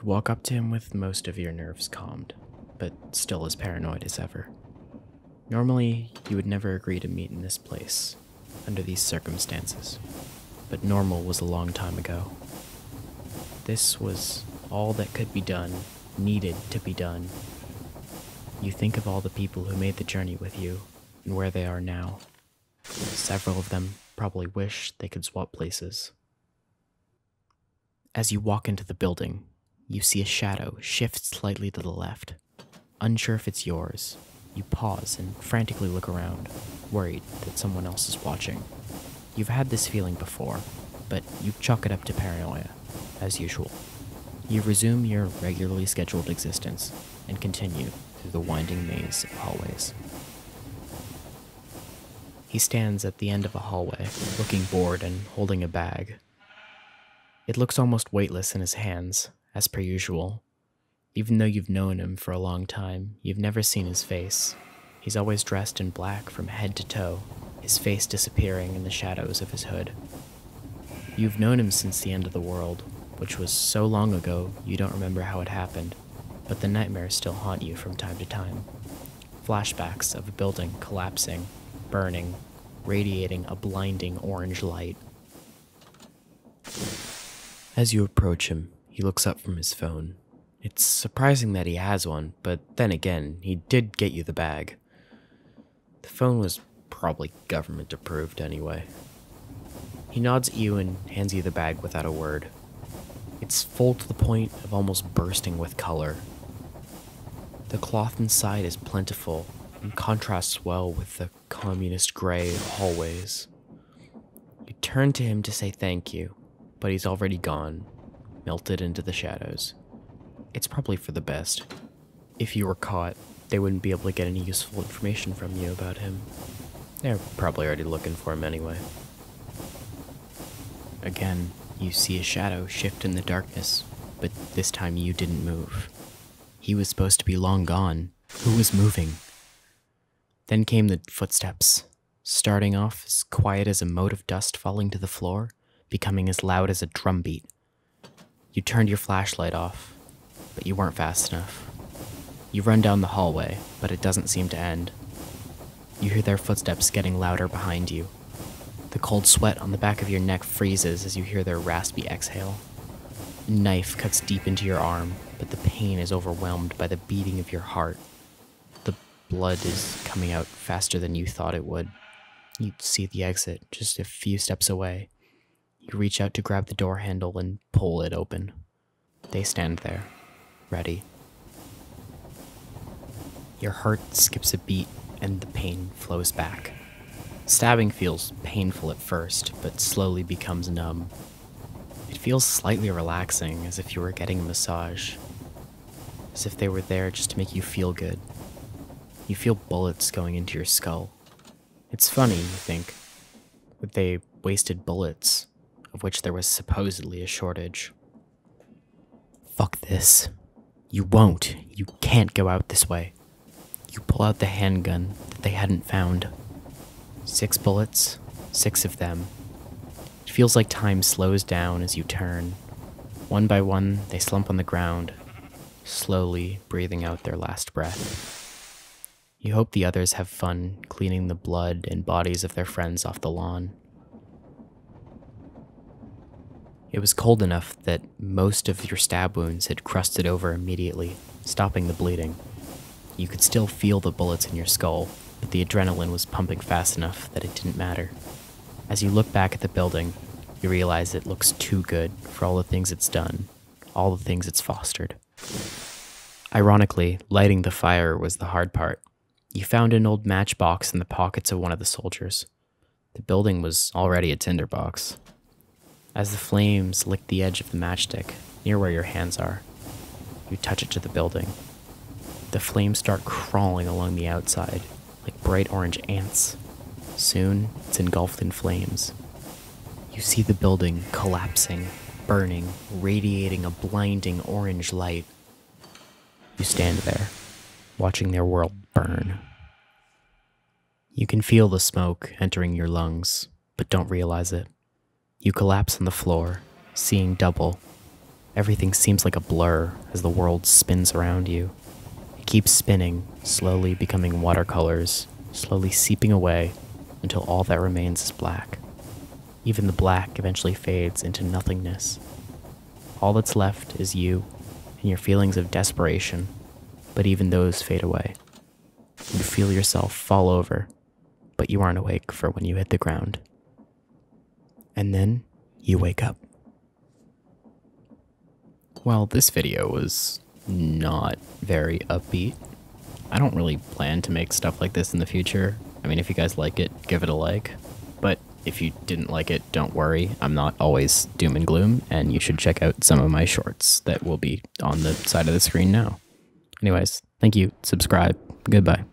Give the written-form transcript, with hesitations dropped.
You walk up to him with most of your nerves calmed, but still as paranoid as ever. Normally, you would never agree to meet in this place, under these circumstances, but normal was a long time ago. This was all that could be done, needed to be done. You think of all the people who made the journey with you, and where they are now. Several of them probably wish they could swap places. As you walk into the building, you see a shadow shift slightly to the left. Unsure if it's yours, you pause and frantically look around, worried that someone else is watching. You've had this feeling before, but you chalk it up to paranoia, as usual. You resume your regularly scheduled existence and continue through the winding maze of hallways. He stands at the end of a hallway, looking bored and holding a bag. It looks almost weightless in his hands, as per usual. Even though you've known him for a long time, you've never seen his face. He's always dressed in black from head to toe, his face disappearing in the shadows of his hood. You've known him since the end of the world, which was so long ago you don't remember how it happened, but the nightmares still haunt you from time to time. Flashbacks of a building collapsing, burning, radiating a blinding orange light. As you approach him, he looks up from his phone. It's surprising that he has one, but then again, he did get you the bag. The phone was probably government approved anyway. He nods at you and hands you the bag without a word. It's full to the point of almost bursting with color. The cloth inside is plentiful and contrasts well with the communist gray hallways. You turn to him to say thank you, but he's already gone, melted into the shadows. It's probably for the best. If you were caught, they wouldn't be able to get any useful information from you about him. They're probably already looking for him anyway. Again, you see a shadow shift in the darkness, but this time you didn't move. He was supposed to be long gone. Who was moving? Then came the footsteps, starting off as quiet as a mote of dust falling to the floor, becoming as loud as a drumbeat. You turned your flashlight off, but you weren't fast enough. You run down the hallway, but it doesn't seem to end. You hear their footsteps getting louder behind you. The cold sweat on the back of your neck freezes as you hear their raspy exhale. A knife cuts deep into your arm, but the pain is overwhelmed by the beating of your heart. The blood is coming out faster than you thought it would. You see the exit just a few steps away. You reach out to grab the door handle and pull it open. They stand there, ready. Your heart skips a beat and the pain flows back. Stabbing feels painful at first, but slowly becomes numb. It feels slightly relaxing, as if you were getting a massage, as if they were there just to make you feel good. You feel bullets going into your skull. It's funny, you think, that they wasted bullets, of which there was supposedly a shortage. Fuck this. You won't. You can't go out this way. You pull out the handgun that they hadn't found. 6 bullets, 6 of them. It feels like time slows down as you turn. One by one, they slump on the ground, slowly breathing out their last breath. You hope the others have fun cleaning the blood and bodies of their friends off the lawn. It was cold enough that most of your stab wounds had crusted over immediately, stopping the bleeding. You could still feel the bullets in your skull, but the adrenaline was pumping fast enough that it didn't matter. As you look back at the building, you realize it looks too good for all the things it's done, all the things it's fostered. Ironically, lighting the fire was the hard part. You found an old matchbox in the pockets of one of the soldiers. The building was already a tinderbox. As the flames lick the edge of the matchstick, near where your hands are, you touch it to the building. The flames start crawling along the outside, like bright orange ants. Soon, it's engulfed in flames. You see the building collapsing, burning, radiating a blinding orange light. You stand there, watching their world burn. You can feel the smoke entering your lungs, but don't realize it. You collapse on the floor, seeing double, Everything seems like a blur as the world spins around you. It keeps spinning, slowly becoming watercolors, slowly seeping away until all that remains is black. Even the black eventually fades into nothingness. All that's left is you and your feelings of desperation, but even those fade away. You feel yourself fall over, but you aren't awake for when you hit the ground. And then you wake up. While this video was not very upbeat, I don't really plan to make stuff like this in the future. I mean, if you guys like it, give it a like. But if you didn't like it, don't worry. I'm not always doom and gloom, and you should check out some of my shorts that will be on the side of the screen now. Anyways, thank you. Subscribe. Goodbye.